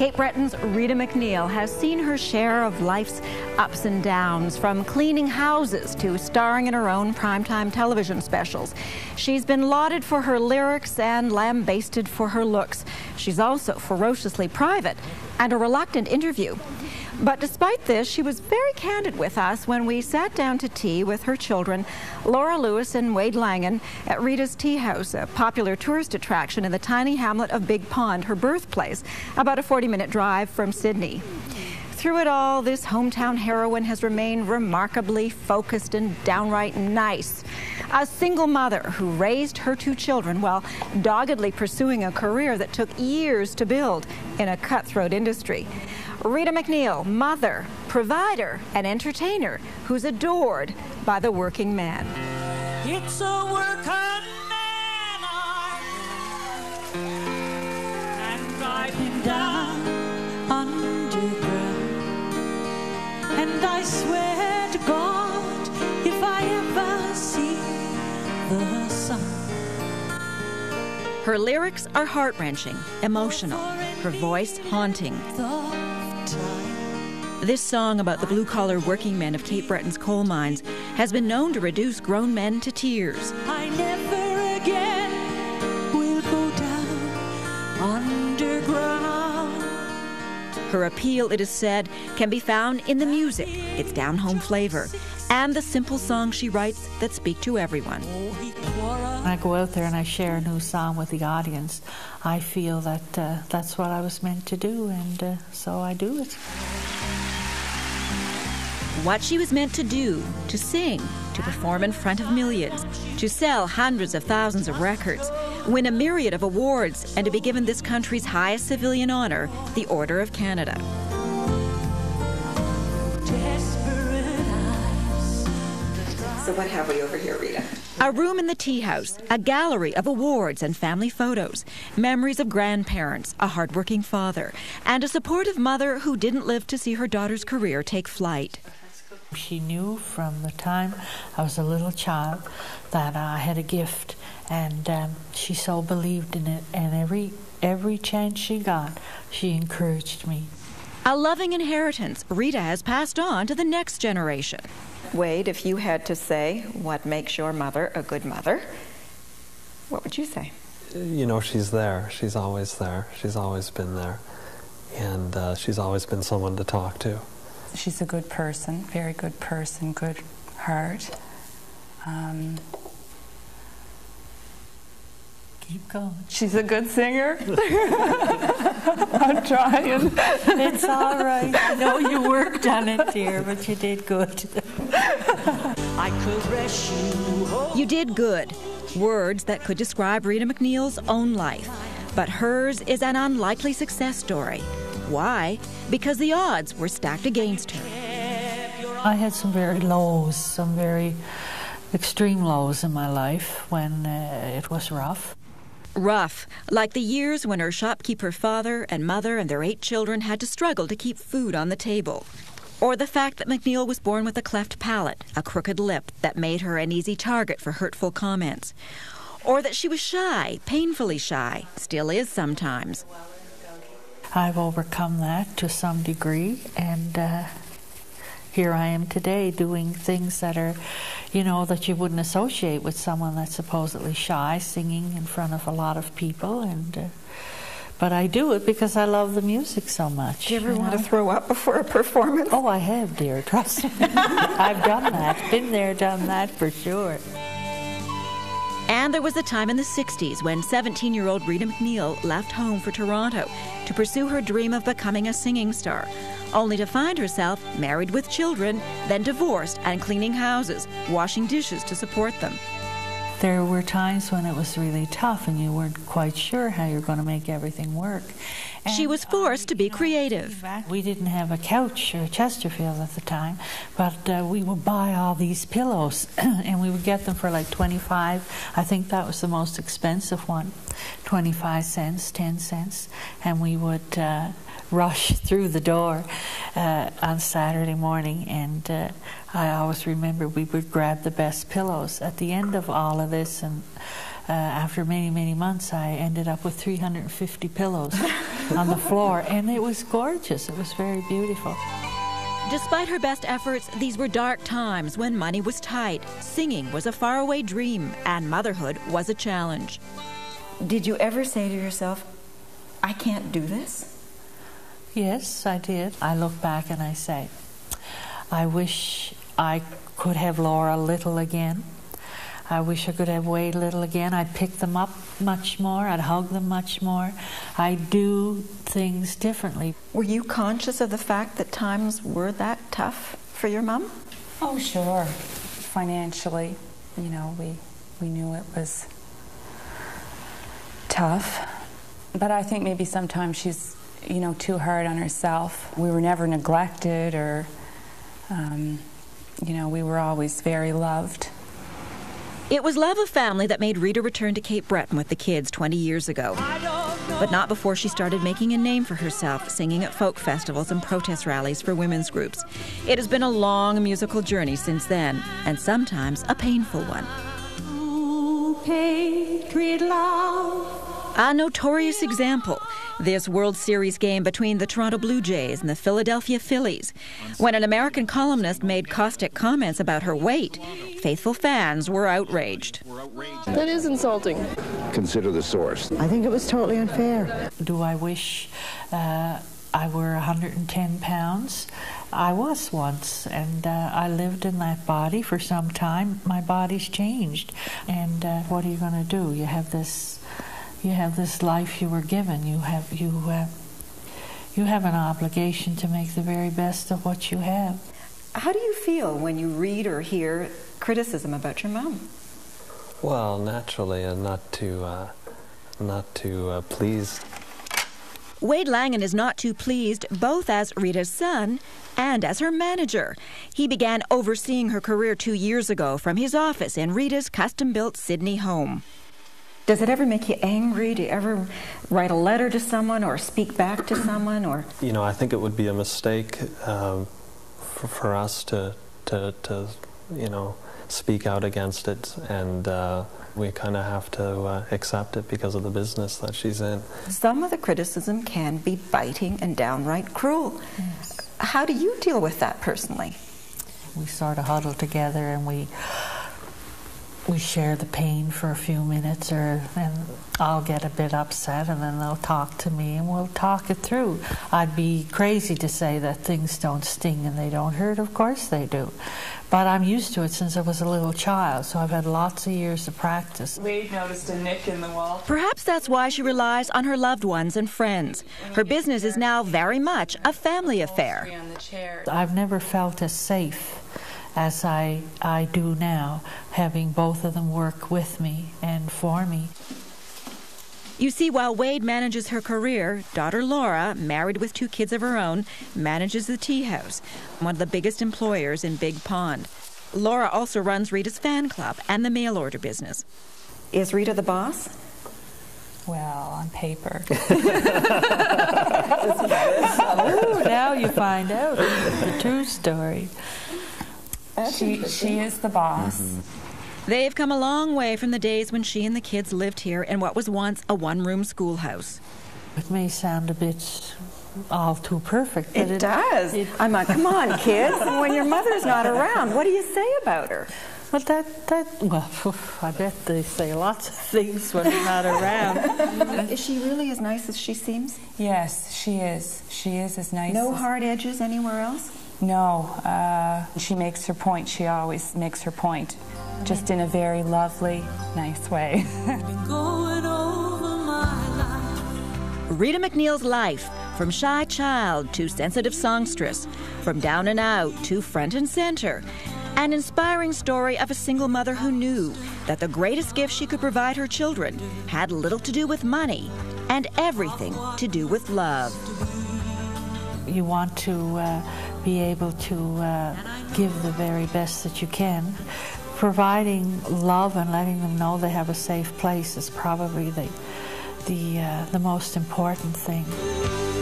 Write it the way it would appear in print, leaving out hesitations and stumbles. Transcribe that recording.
Cape Breton's Rita MacNeil has seen her share of life's ups and downs, from cleaning houses to starring in her own primetime television specials. She's been lauded for her lyrics and lambasted for her looks. She's also ferociously private and a reluctant interview. But despite this, she was very candid with us when we sat down to tea with her children, Laura Lewis and Wade Langen, at Rita's Tea House, a popular tourist attraction in the tiny hamlet of Big Pond, her birthplace, about a 40-minute drive from Sydney. Through it all, this hometown heroine has remained remarkably focused and downright nice. A single mother who raised her two children while doggedly pursuing a career that took years to build in a cutthroat industry. Rita MacNeil, mother, provider, and entertainer who's adored by the working man. It's a working man and driving down underground. And I swear to God, if I ever see the sun. Her lyrics are heart-wrenching, emotional, her voice haunting. This song about the blue-collar working men of Cape Breton's coal mines has been known to reduce grown men to tears. I never again will go down underground. Her appeal, it is said, can be found in the music, its down-home flavor, and the simple songs she writes that speak to everyone. When I go out there and I share a new song with the audience, I feel that that's what I was meant to do, and so I do it. What she was meant to do, to sing, to perform in front of millions, to sell hundreds of thousands of records, win a myriad of awards, and to be given this country's highest civilian honor, the Order of Canada. So what have we over here, Rita? A room in the tea house, a gallery of awards and family photos, memories of grandparents, a hardworking father, and a supportive mother who didn't live to see her daughter's career take flight. She knew from the time I was a little child that I had a gift, and she so believed in it, and every chance she got, she encouraged me. A loving inheritance Rita has passed on to the next generation. Wade, if you had to say what makes your mother a good mother, what would you say? You know, she's there. She's always there. She's always been there. And she's always been someone to talk to. She's a good person, very good person, good heart. Keep going. She's a good singer. I'm trying. It's all right. I know you worked on it, dear, but you did good. You did good. Words that could describe Rita MacNeil's own life. But hers is an unlikely success story. Why? Because the odds were stacked against her. I had some very lows, some very extreme lows in my life when it was rough. Rough, like the years when her shopkeeper father and mother and their 8 children had to struggle to keep food on the table. Or the fact that MacNeil was born with a cleft palate, a crooked lip that made her an easy target for hurtful comments. Or that she was shy, painfully shy, still is sometimes. I've overcome that to some degree, and here I am today doing things that are, you know, that you wouldn't associate with someone that's supposedly shy, singing in front of a lot of people, and but I do it because I love the music so much. Do you ever want to throw up before a performance? Oh, I have, dear. Trust me. I've done that. Been there, done that for sure. And there was a time in the 60s when 17-year-old Rita MacNeil left home for Toronto to pursue her dream of becoming a singing star, only to find herself married with children, then divorced and cleaning houses, washing dishes to support them. There were times when it was really tough and you weren't quite sure how you were going to make everything work. And she was forced to be creative. We didn't have a couch or a Chesterfield at the time, but we would buy all these pillows and we would get them for like 25. I think that was the most expensive one, 25 cents, 10 cents, and we would rush through the door on Saturday morning, and I always remember we would grab the best pillows. At the end of all of this, and after many, many months, I ended up with 350 pillows on the floor, and it was gorgeous. It was very beautiful. Despite her best efforts, these were dark times when money was tight. Singing was a faraway dream, and motherhood was a challenge. Did you ever say to yourself, I can't do this? Yes, I did. I look back and I say, I wish I could have Laura Little again. I wish I could have Wade Little again. I'd pick them up much more. I'd hug them much more. I'd do things differently. Were you conscious of the fact that times were that tough for your mom? Oh, sure. Financially, you know, we knew it was tough. But I think maybe sometimes she's, you know, too hard on herself. We were never neglected or, you know, we were always very loved. It was love of family that made Rita return to Cape Breton with the kids 20 years ago. But not before she started making a name for herself, singing at folk festivals and protest rallies for women's groups. It has been a long musical journey since then, and sometimes a painful one. Oh, patriot love. A notorious example, this World Series game between the Toronto Blue Jays and the Philadelphia Phillies. When an American columnist made caustic comments about her weight, faithful fans were outraged. That is insulting. Consider the source. I think it was totally unfair. Do I wish I were 110 pounds? I was once, and I lived in that body for some time. My body's changed, and what are you going to do? You have this life you were given. You have an obligation to make the very best of what you have. How do you feel when you read or hear criticism about your mom? Well, naturally, and not too pleased. Wade Langen is not too pleased, both as Rita's son and as her manager. He began overseeing her career 2 years ago from his office in Rita's custom-built Sydney home. Does it ever make you angry? Do you ever write a letter to someone or speak back to someone? Or, you know, I think it would be a mistake for us to you know, speak out against it, and we kind of have to accept it because of the business that she's in. Some of the criticism can be biting and downright cruel. Yes. How do you deal with that personally? We sort of huddle together and we share the pain for a few minutes, and I'll get a bit upset, and then they'll talk to me, and we'll talk it through. I'd be crazy to say that things don't sting and they don't hurt. Of course they do. But I'm used to it since I was a little child, so I've had lots of years of practice. Wade noticed a nick in the wall. Perhaps that's why she relies on her loved ones and friends. Her business is now very much a family affair. I've never felt as safe as I do now, having both of them work with me and for me. You see, while Wade manages her career, daughter Laura, married with 2 kids of her own, manages the Tea House, one of the biggest employers in Big Pond. Laura also runs Rita's fan club and the mail order business. Is Rita the boss? Well, on paper. Ooh, now you find out. The true story. She is the boss. Mm-hmm. They've come a long way from the days when she and the kids lived here in what was once a one-room schoolhouse. It may sound a bit all too perfect. But it does. I'm like, come on, kids. When your mother's not around, what do you say about her? Well, well, I bet they say lots of things when they're not around. Is she really as nice as she seems? Yes, she is. She is as nice. No hard edges anywhere else? No, she makes her point. She always makes her point, just in a very lovely, nice way. Rita MacNeil's life, from shy child to sensitive songstress, from down and out to front and center. An inspiring story of a single mother who knew that the greatest gift she could provide her children had little to do with money and everything to do with love. You want to be able to give the very best that you can. Providing love and letting them know they have a safe place is probably the most important thing.